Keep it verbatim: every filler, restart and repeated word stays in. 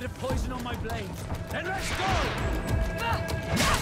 bit of poison on my blade. Then let's go!